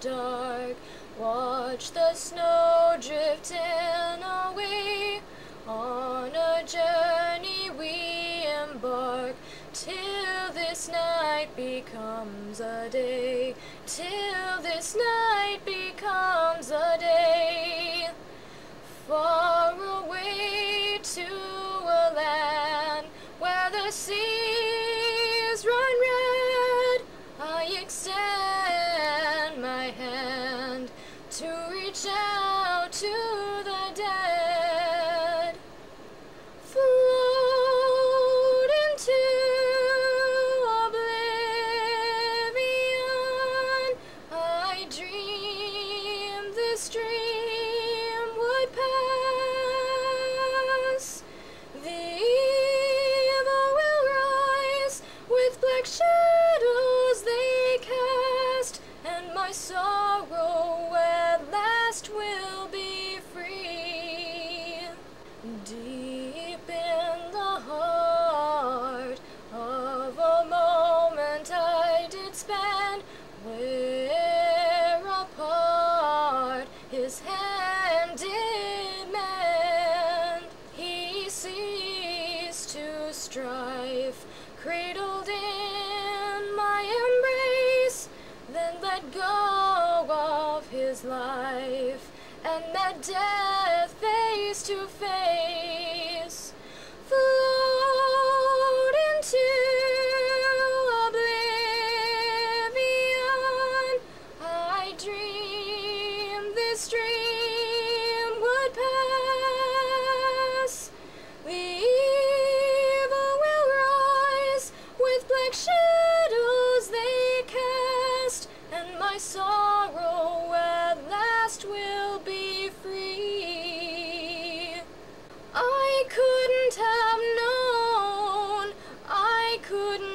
dark. Watch the snow drifting away. On a journey we embark. Till this night becomes a day. Till this night becomes a day. Far away to a land where the seas run red. I extend my hand to reach out to the dead. Float into oblivion. I dreamed this dream. Shadows they cast, and my sorrow at last will be free. Deep in the heart of a moment I did spend, where apart his hand did mend. He ceased to strive, cradled in my embrace, then let go of his life, and met death face to face. Float into oblivion. I dreamed this dream would pass. Shadows they cast, and my sorrow at last will be free. I couldn't have known, I couldn't